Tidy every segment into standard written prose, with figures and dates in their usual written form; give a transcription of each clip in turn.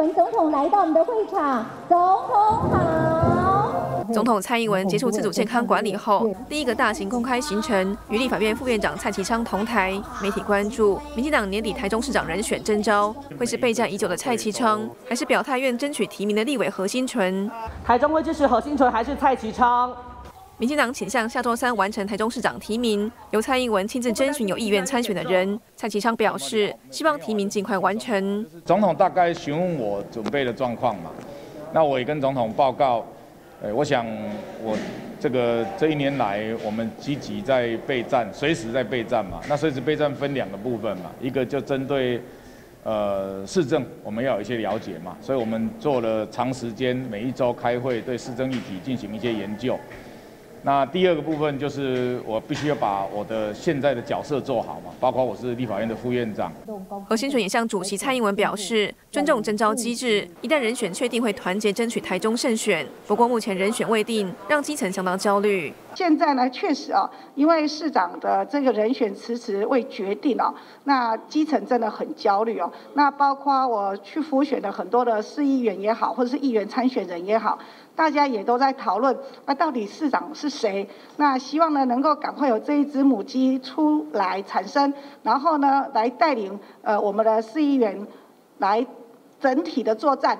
文总统来到我们的会场，总统好。总统蔡英文结束自主健康管理后，第一个大型公开行程与立法院副院长蔡其昌同台，媒体关注民进党年底台中市长人选征召，会是备战已久的蔡其昌，还是表态愿争取提名的立委何欣纯？台中会支持何欣纯还是蔡其昌？ 民进党倾向下周三完成台中市长提名，由蔡英文亲自征询有意愿参选的人。蔡其昌表示，希望提名尽快完成。总统大概询问我准备的状况嘛，那我也跟总统报告。我想我这一年来，我们积极在备战，随时在备战嘛。那随时备战分两个部分嘛，一个就针对市政，我们要有一些了解嘛，所以我们做了长时间每一周开会，对市政议题进行一些研究。 那第二个部分就是我必须要把我的现在的角色做好嘛，包括我是立法院的副院长。何欣纯也向主席蔡英文表示，尊重征召机制，一旦人选确定，会团结争取台中胜选。不过目前人选未定，让基层相当焦虑。现在呢，确实啊，因为市长的这个人选迟迟未决定啊，那基层真的很焦虑哦。那包括我去辅选的很多的市议员也好，或者是议员参选人也好。 大家也都在讨论，那到底市长是谁？那希望呢能够赶快有这一只母鸡出来产生，然后呢来带领我们的市议员来整体的作战。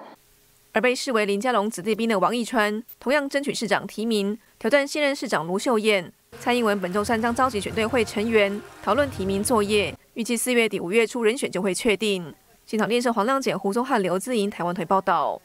而被视为林佳龙子弟兵的王义川，同样争取市长提名，挑战现任市长卢秀燕。蔡英文本周三将召集选队会成员讨论提名作业，预计4月底5月初人选就会确定。现场电视黄亮简、胡宗汉、刘自莹，台湾台报道。